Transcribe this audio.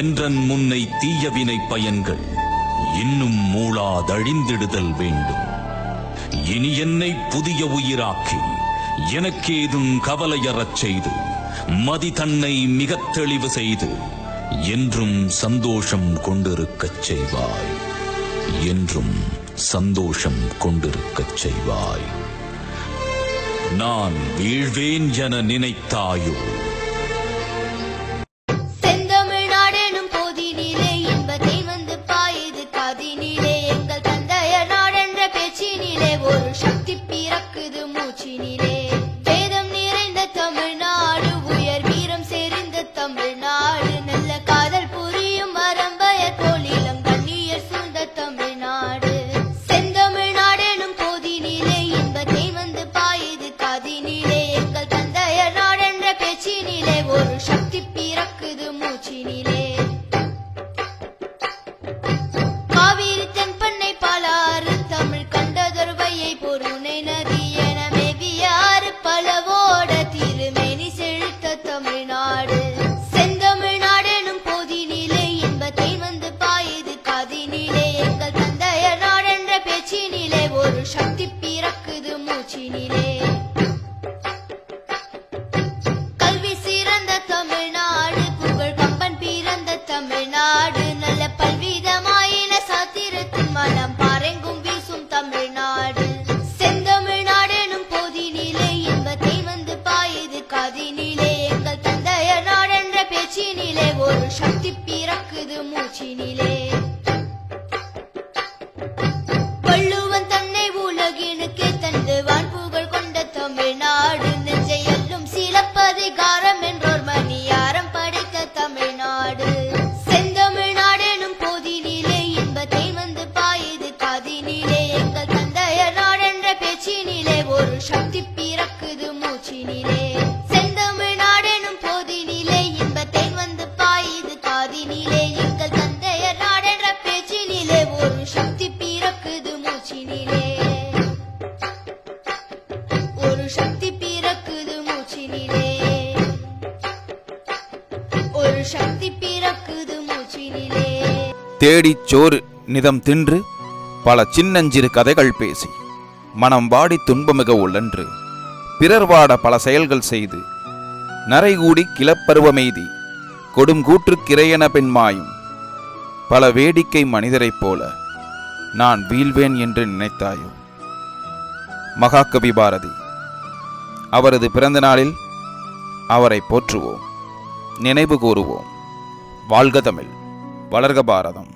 என்றன் முன்னை தீயவினை பயன்கள் இன்னும் மூளாதழிந்திடுதல் வேண்டும். இனி என்னை புதிய உயிராக்கி எனக்கேதும் கவலையறச் செய்து மதி தன்னை மிகத் தெளிவு செய்து என்றும் சந்தோஷம் கொண்டிருக்கச் செய்வாய், என்றும் சந்தோஷம் கொண்டிருக்கச் செய்வாய். நான் வீழ்வேன் என நினைத்தாயோ? தேடிச் சோறு நிதம் தின்று பல சின்னஞ்சிறு கதைகள் பேசி மனம் வாடி துன்பமிக உள்ளன்று பிறர் வாட பல செயல்கள் செய்து நரைகூடி கிளப்பருவமெய்தி கொடுங்கூற்று கிரையன பெண்மாயும் பல வேடிக்கை மனிதரைப் போல நான் வீழ்வேன் என்று நினைத்தாயோ? மகாகவி பாரதி. அவரது பிறந்த நாளில் அவரை போற்றுவோம், நினைவு கூறுவோம். வாழ்க தமிழ், வளர்க பாரதம்.